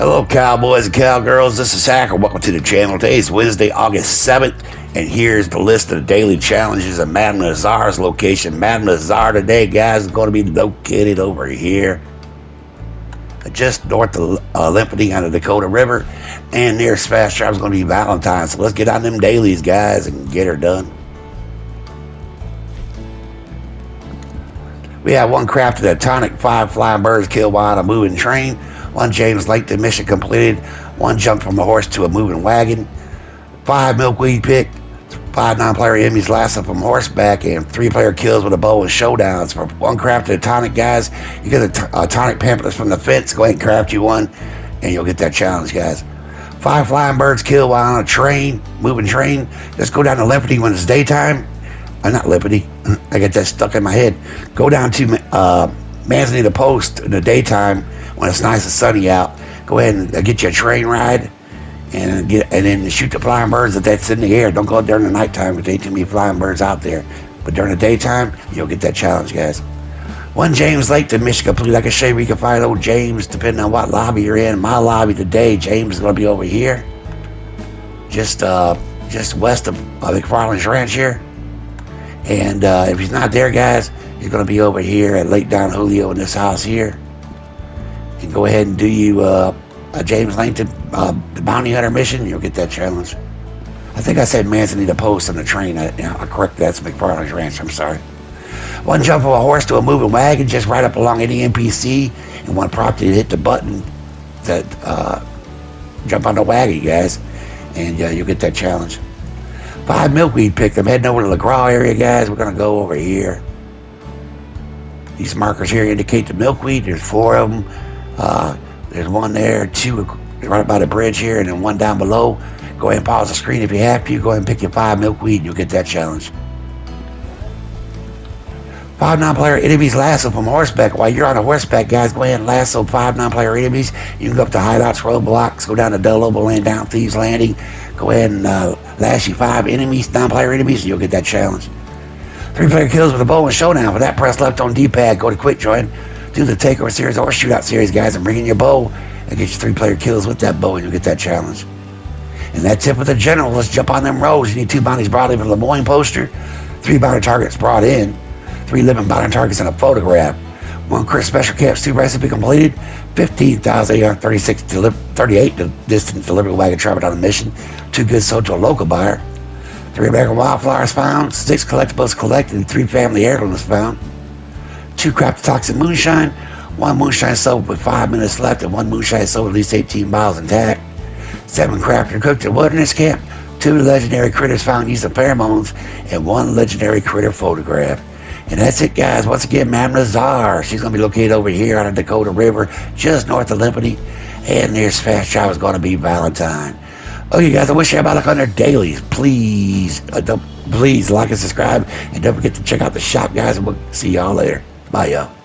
Hello, cowboys and cowgirls. This is Hacker. Welcome to the channel. Today is Wednesday, August 7th, and here's the list of the daily challenges at Madam Nazar's location. Madam Nazar today, guys, is going to be located over here, just north of Olympia on the Dakota River, and nearest fast travel is going to be Valentine. So let's get on them dailies, guys, and get her done. We had one crafted a tonic, 5 flying birds killed by a moving train, 1 James Langton mission completed, 1 jump from a horse to a moving wagon, 5 milkweed picked, 5 non-player enemies lasted from horseback, and 3 player kills with a bow and showdowns. For 1 crafted a tonic, guys, you get a tonic pamphlet from the fence. Go ahead and craft you one, and you'll get that challenge, guys. 5 flying birds killed while on a train, moving train. Just go down to Liberty when it's daytime. Not Liberty. I got that stuck in my head. Go down to Manzanita Post in the daytime when it's nice and sunny out. Go ahead and get you a train ride and then shoot the flying birds if that's in the air. Don't go out during the nighttime because there ain't too many flying birds out there. But during the daytime, you'll get that challenge, guys. 1 James Lake to mission complete. Like I say, we can find old James depending on what lobby you're in. My lobby today, James is going to be over here, just west of McFarlane's Ranch here. And if he's not there, guys, he's going to be over here at Lake Don Julio in this house here. And go ahead and do you a James Langton bounty hunter mission. You'll get that challenge. I think I said Manzanita Post on the train. I correct that. It's McFarlane's Ranch. I'm sorry. 1 jump from a horse to a moving wagon, just right up along any NPC, and 1 property to hit the button that jump on the wagon, guys, and you'll get that challenge. 5 milkweed picked. I'm heading over to LaGraw area, guys. We're going to go over here. These markers here indicate the milkweed. There's 4 of them. There's 1 there, 2 right by the bridge here, and then 1 down below. Go ahead and pause the screen if you have to. Go ahead and pick your 5 milkweed, and you'll get that challenge. 5 non-player enemies lasso from horseback. While you're on a horseback, guys, go ahead and lasso 5 non-player enemies. You can go up to hideouts, roadblocks, go down to Delovo, land down Thieves Landing. Go ahead and lash you 5 enemies, non-player enemies, and you'll get that challenge. 3 player kills with a bow and showdown. For that, press left on D-pad. Go to quick join. Do the takeover series or shootout series, guys, and bring in your bow and get your 3 player kills with that bow, and you'll get that challenge. And that's it with the general. Let's jump on them roads. You need 2 bounties brought in for Le Moyne poster, 3 bounty targets brought in, 3 living bounty targets and a photograph, 1 crit special caps, 2 recipe completed, 15,836 to 38 distance delivery wagon traveled on a mission, 2 goods sold to a local buyer, 3 American wildflowers found, 6 collectibles collected, and 3 family heirlooms found, 2 crafted toxic moonshine, 1 moonshine sold with 5 minutes left, and 1 moonshine sold at least 18 miles intact, 7 crafted cooked at wilderness camp, 2 legendary critters found using pheromones, and 1 legendary critter photograph. And that's it, guys. Once again, Madam Nazar. She's going to be located over here on the Dakota River, just north of Liberty. And there's fast travel is going to be Valentine. Okay, guys, I wish you had luck on their dailies. Please, please like and subscribe. And don't forget to check out the shop, guys. And we'll see y'all later. Bye, y'all.